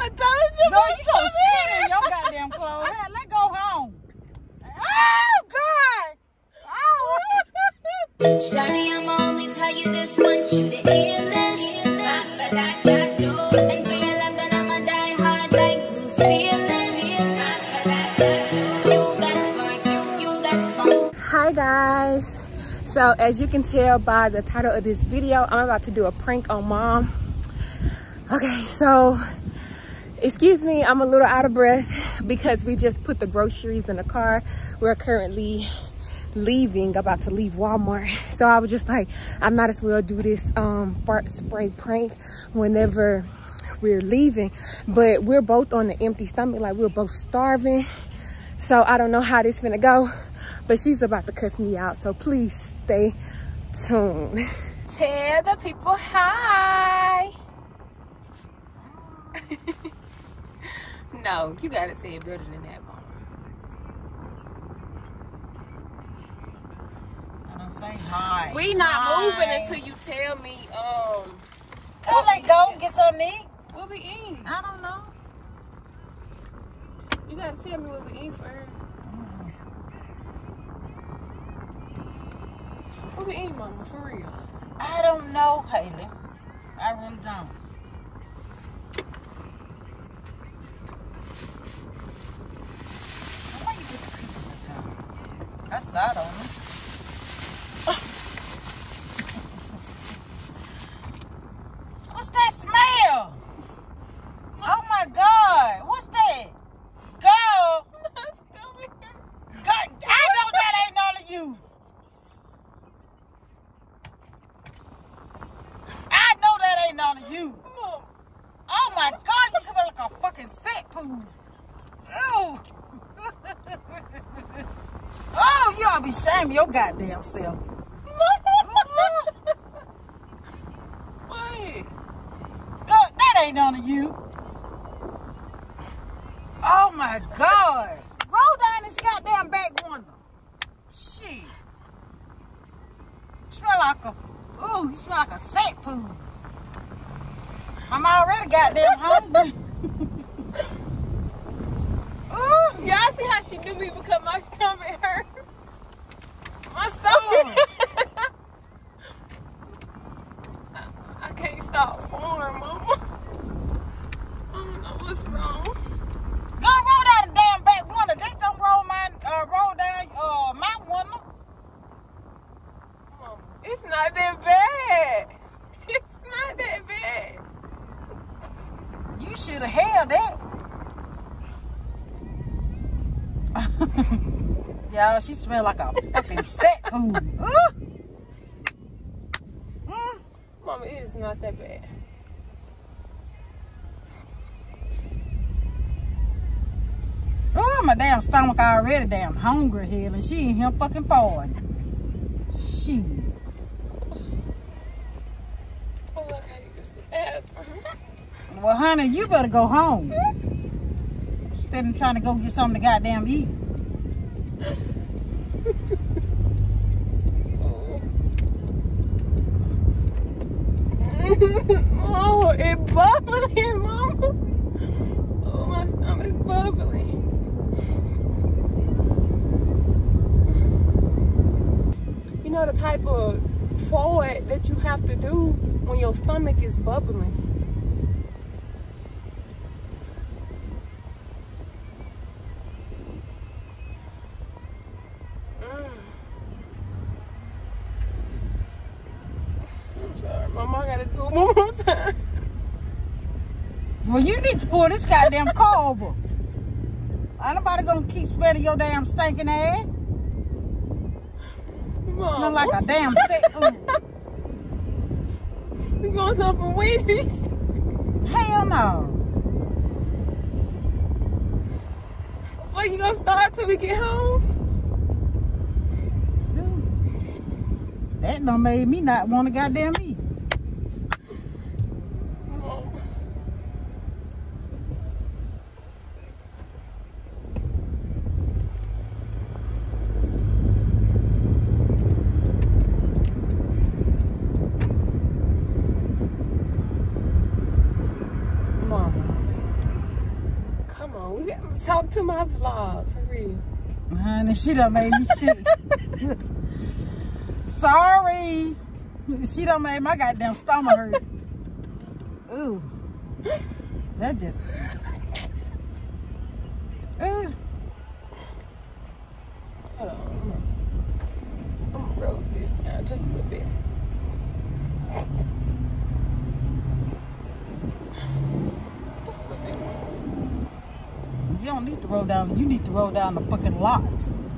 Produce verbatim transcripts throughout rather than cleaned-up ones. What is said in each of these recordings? That was just Girl, you gonna shit in your goddamn clothes. Let, let go home. Oh, God. Oh. Shawty, I'm only tell you this once. You the illest. And for your love, then I'ma die hard like Bruce Willis. Hi, guys. So, as you can tell by the title of this video, I'm about to do a prank on Mom. Okay, so... excuse me, I'm a little out of breath because we just put the groceries in the car. We're currently leaving, about to leave Walmart. So I was just like, I might as well do this um, fart spray prank whenever we're leaving. But we're both on an empty stomach, like we're both starving. So I don't know how this finna go, but she's about to cuss me out. So please stay tuned. Tell the people hi. No, you gotta say it better than that, Mom. I don't say hi. We not hi. moving until you tell me. Um, I'll let go. Get some meat. What we eating? I don't know. You gotta tell me what we eating first. Mm. What we eating, Mama? For real? I don't know, Hallie. I really don't. I saw it on him. What's that smell? Oh my God. What's that? Girl. God, I know that ain't all of you. I know that ain't all of you. Oh my God. You smell like a fucking sick poo. Ew. Oh, you ought to be ashamed of your goddamn self. What? God, that ain't none of you. Oh my God. Roll down this goddamn back window. Shit. You smell like a, ooh, you smell like a sack poo. I'm already goddamn hungry. Ooh. Y'all see how she do me because my stomach hurt. My stomach. Oh. I, I can't stop farming, Mama. I don't know what's wrong. Go roll down the damn back window. They don't roll my uh, roll down uh my window. Mama, it's not that bad. It's not that bad. You should have held that. Y'all, she smell like a fucking set poo. Mm. Mama, it is not that bad. Oh, my damn stomach already damn hungry here, and she ain't here fucking forward. She. Oh, I gotta get some bathroom. Well, honey, you better go home. Instead of trying to go get something to goddamn eat. Oh, it's bubbling, Mama. Oh, my stomach's bubbling. You know the type of forward that you have to do when your stomach is bubbling. Well, you need to pull this goddamn car over. Ain't nobody gonna keep smelling your damn stinking ass. Smell like a damn sick food. We going something with this? Hell no. Well, you gonna start till we get home? Dude, that done made me not want to goddamn eat. on. Talk to my vlog, for real. Honey, she done made me sick. Sorry. She done made my goddamn stomach hurt. Ooh. That just... Ooh. Hold on. I'm going to roll this down just a little bit. Just a little bit more. You don't need to roll down. You need to roll down the fucking lot.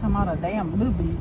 Come out a damn little bit.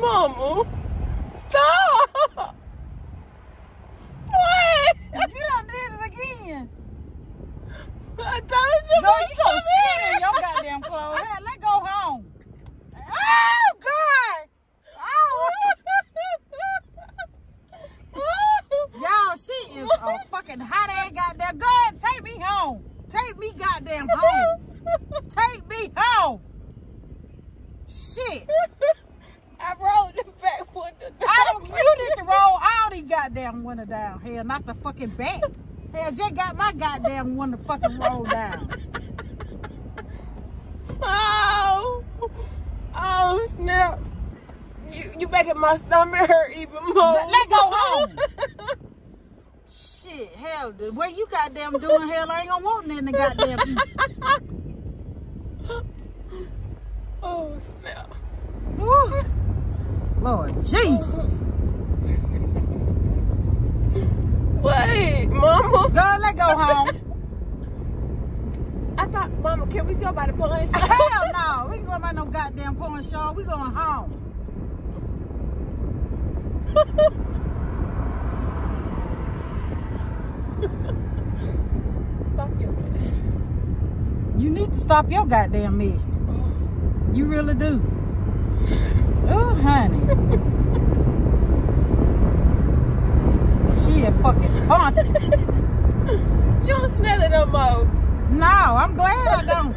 Mama, stop! What? You done did it again. I told you. No, you gonna shit in your goddamn clothes. Hey, let's go home. Oh God! Oh. Y'all, she is a fucking hot ass goddamn. God, take me home. Take me goddamn home. Take me home. Shit. I rolled the back window down. I don't, you need to roll all these goddamn window down. Hell, not the fucking back. Hell, just got my goddamn window fucking rolled down. Oh. Oh, snap. You, you making my stomach hurt even more. Let go home. Shit, hell, the way you goddamn doing, hell, I ain't gonna want nothing to goddamn eat. Oh, snap. Woo. Lord Jesus. Wait, Mama. Girl, let's go home. I thought, Mama, can we go by the pawn shop? Hell no. We ain't going by no goddamn pawn shop. We going home. Stop your mess. You need to stop your goddamn mess. You really do. Oh, honey. She a fucking punk. You don't smell it no more. No, I'm glad I don't.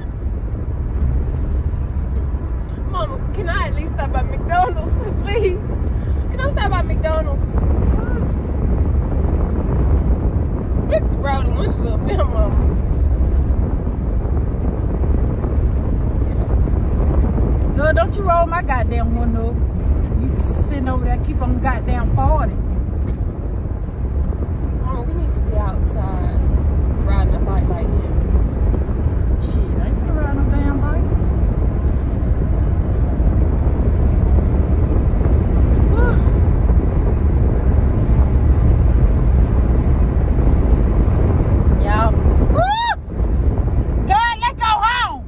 Mama, can I at least stop at McDonald's, please? Can I stop at McDonald's? Rip the road and windows up there, Mama. Girl, don't you roll my goddamn window. You sitting over there, keep on goddamn forty. Oh, we need to be outside riding a bike like him. Shit, I ain't gonna ride no damn bike. Y'all. Woo! Girl, let's go home!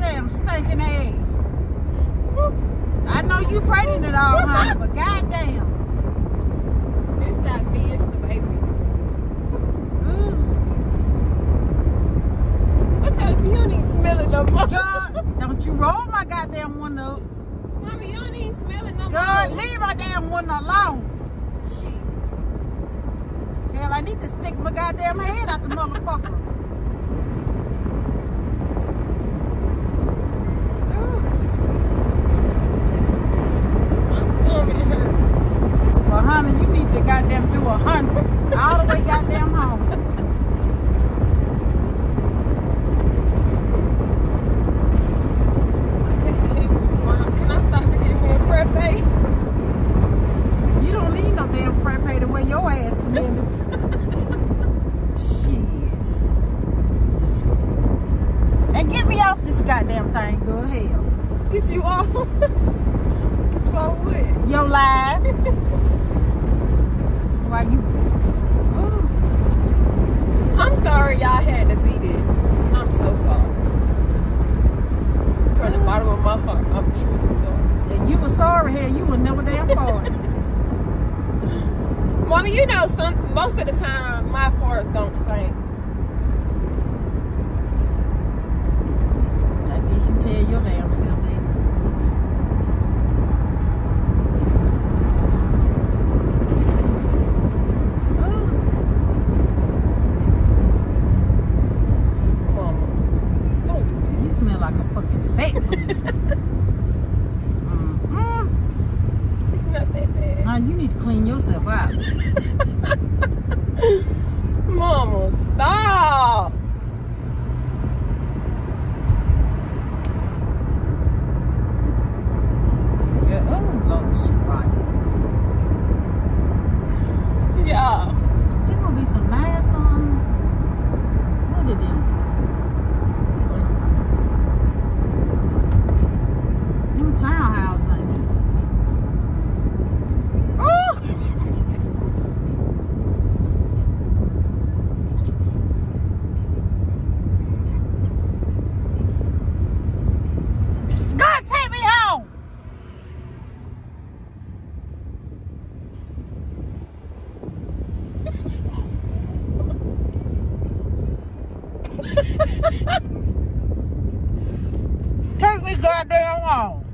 Damn stinking ass. I know you pregnant it all, honey, but goddamn. It's not me, it's the baby. Ooh. I told you, you don't even smell it no more. God, don't you roll my goddamn window. Mama, you don't even smell it no God, more. God, leave my damn window alone. Shit. Hell, I need to stick my goddamn head out the motherfucker. Honey, you need to goddamn do a hundred all the way goddamn home. Can I stop to get me a frappe? You don't need no damn frappe the way your ass is living. Shit. And get me off this goddamn thing, girl. Hell. Get you off. Get you off what? Your life. Why you? Ooh. I'm sorry y'all had to see this. I'm so sorry. From the bottom of my heart, I'm truly sorry. And you were sorry here, you were never damn far. Mommy, you know, some most of the time my farts don't stink. I guess you tell your damn self that. some liars on. What did them? Them townhouse ain't it? Take me goddamn home.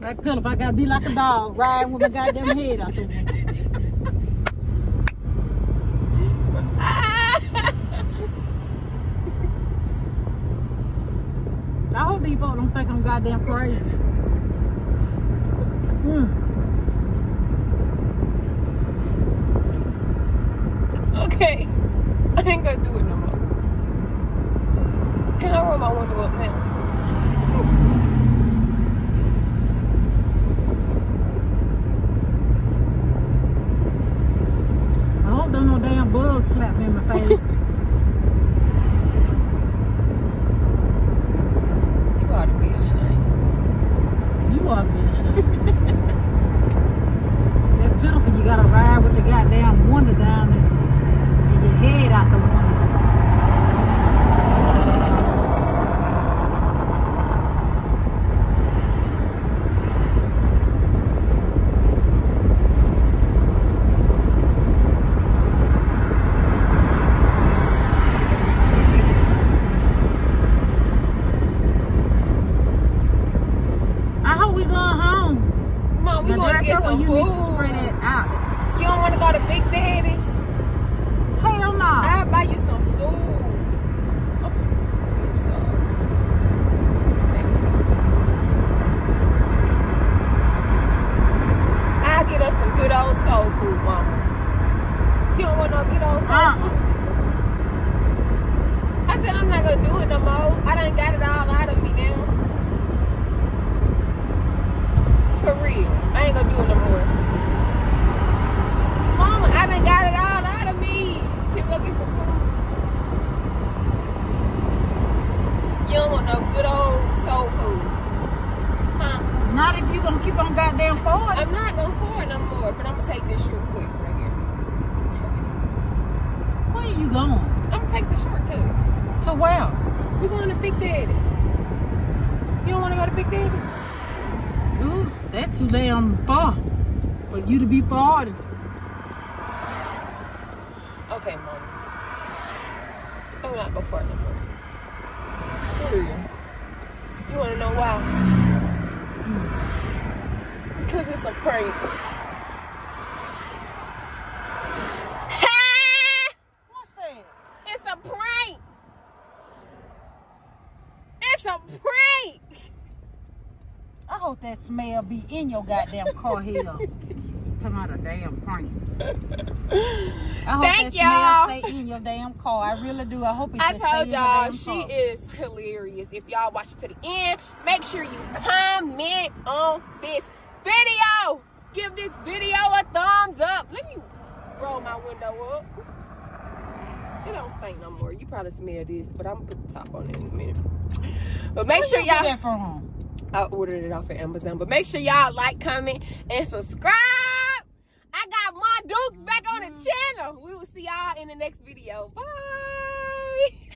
Like Phillip, I gotta be like a dog, riding with my goddamn head out there. I hope these folks don't think I'm goddamn crazy. Mm. Okay. I ain't gonna do it no more. Can I roll my window up now? I hope there's no damn bug slap me in my face. They're pitiful. You gotta ride with the goddamn wonder down there and your head out the okay, Mom. I'm not going for it no more. For real. You want to know why? Mm. Because it's a prank. What's that? It's a prank. It's a prank. I hope that smell be in your goddamn car here. Talking about a damn prank. I hope that smell stay in your damn car. I really do. I hope it I told y'all she car. Is hilarious. If y'all watch it to the end, make sure you comment on this video. Give this video a thumbs up. Let me roll my window up. It don't stink no more. You probably smell this, but I'm gonna put the top on it in a minute. But make Where sure y'all. I ordered it off of Amazon. But make sure y'all like, comment, and subscribe. I got my Duke back on the channel. We will see y'all in the next video. Bye.